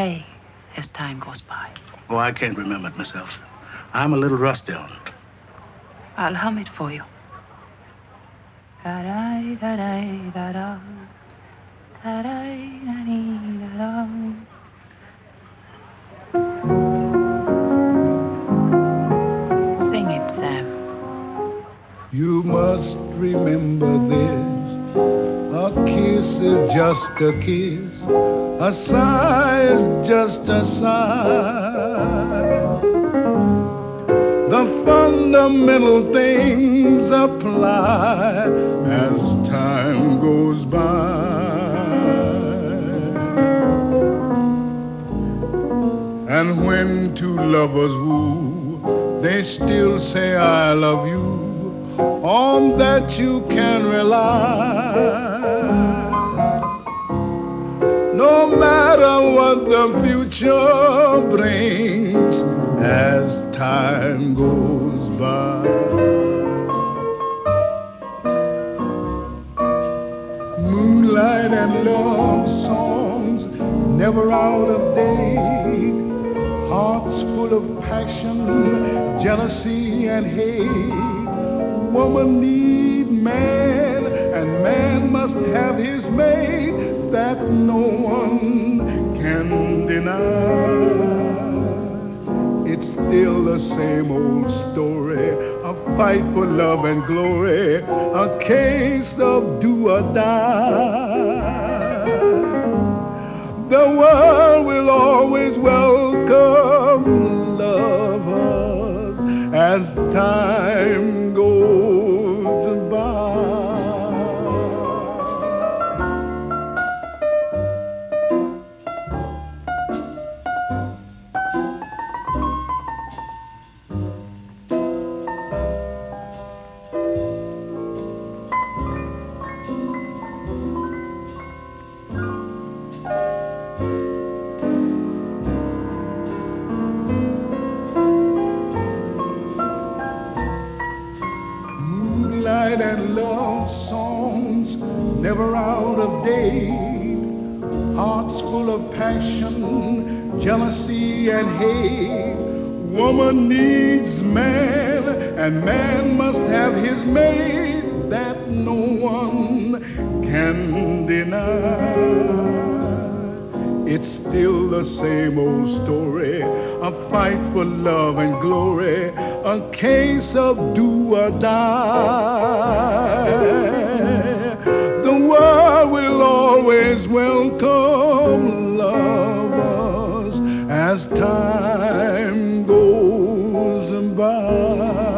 play As Time Goes By? Oh, I can't remember it myself. I'm a little rusty on it. I'll hum it for you. Sing it, Sam. You must remember this. A kiss is just a kiss. A sigh is just a sigh. The fundamental things apply as time goes by. And when two lovers woo, they still say I love you. On that you can rely. No matter what the future brings, as time goes by. Moonlight and love songs never out of date. Hearts full of passion, jealousy and hate. Woman need man, and man must have his mate. That no one can deny. It's still the same old story, a fight for love and glory, a case of do or die. The world will always welcome lovers as time goes by. And love songs never out of date. Hearts full of passion, jealousy and hate. Woman needs man, and man must have his mate. That no one can deny. It's still the same old story, a fight for love and glory, a case of do or die. The world will always welcome lovers as time goes by.